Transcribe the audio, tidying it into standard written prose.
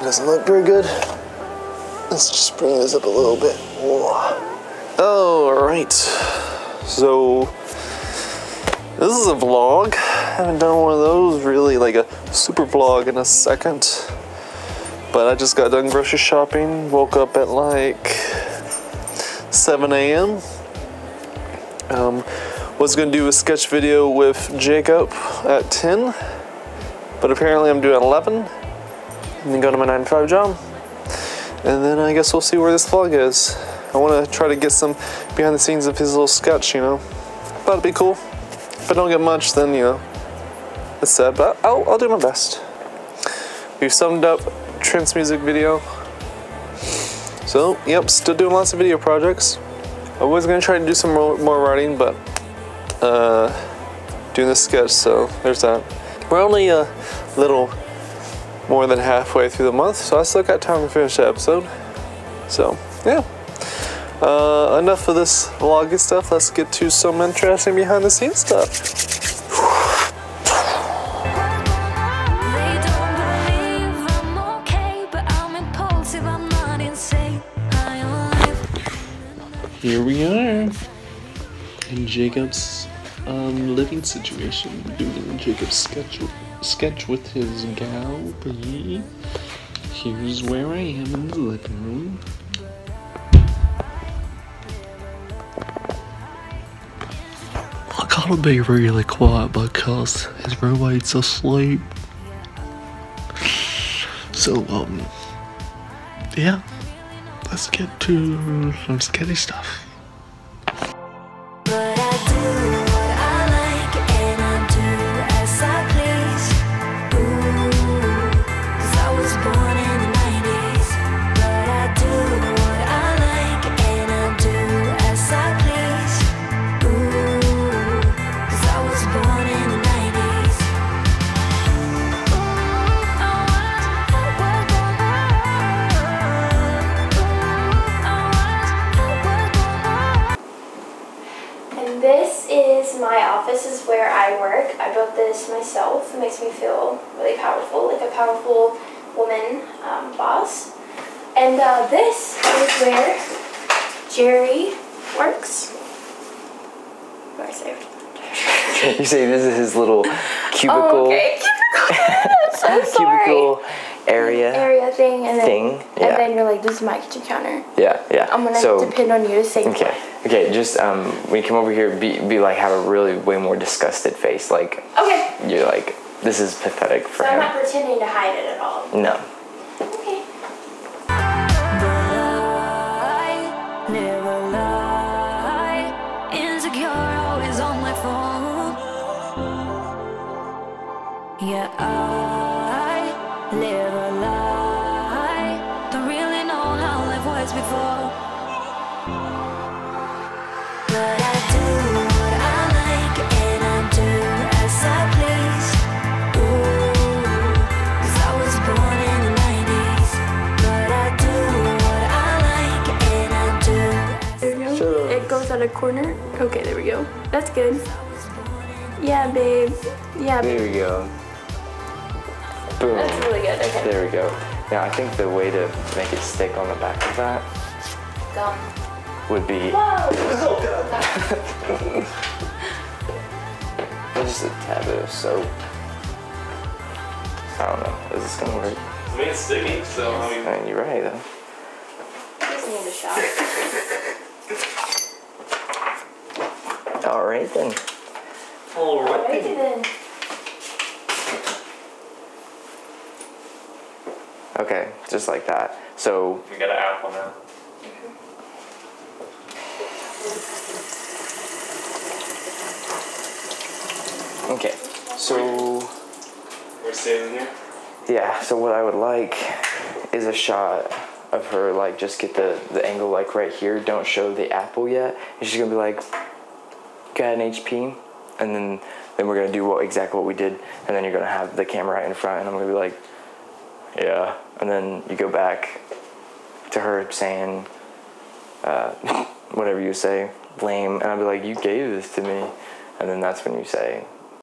It doesn't look very good. Let's just bring this up a little bit more. All right, so this is a vlog. I haven't done one of those really, like a super vlog, in a second. But I just got done grocery shopping. Woke up at like 7 a.m. Was gonna do a sketch video with Jacob at 10, but apparently I'm doing 11, and then go to my 9-to-5 job. And then I guess we'll see where this vlog is. I wanna try to get some behind the scenes of his little sketch, you know. That'd be cool. If I don't get much, then you know, it's sad, but I'll do my best. We've summed up Trent's music video. So, yep, still doing lots of video projects. I was gonna try to do some more writing, but doing this sketch, so there's that. We're only a little more than halfway through the month, so I still got time to finish the episode. So yeah, enough of this vloggy stuff. Let's get to some interesting behind the scenes stuff. Here we are in Jacob's living situation, doing Jacob's sketch with his gal. Here's where I am in the living room. I gotta be really quiet because his roommate's asleep. So yeah. Let's get to some sketchy stuff. This is where I work. I built this myself. It makes me feel really powerful, like a powerful woman boss. And this is where Jerry works. What did I say? You say this is his little cubicle. Oh, okay, cubicle. I'm so sorry. Cubicle area thing, and then yeah. And then you're like, this is my kitchen counter. Yeah, yeah. I'm gonna depend on you to say. Okay. Okay, just when you come over here, be like, have a really way more disgusted face. Like, okay, you're like, this is pathetic for him. So I'm not pretending to hide it at all. No. Okay. Yeah, I never lie. Don't really know how life was before. A corner. Okay, there we go. That's good. Yeah, babe. Yeah, babe. There we go. Boom. That's really good. Okay. There we go. Now, I think the way to make it stick on the back of that would be... Whoa! Oh, God. Just a tad bit of soap. I don't know. Is this going to work? I mean, it's sticky, so... I mean, you're right, though. I just need a shot. All right then. All right. All right then. Okay, just like that. So we got an apple now. Mm-hmm. Okay. So we're sitting here. Yeah. So what I would like is a shot of her, like, just get the angle like right here. Don't show the apple yet. And she's gonna be like, an HP, and then we're gonna do exactly what we did, and then you're gonna have the camera right in front, and I'm gonna be like, yeah, and then you go back to her saying whatever you say, lame, and I'll be like, you gave this to me, and then that's when you say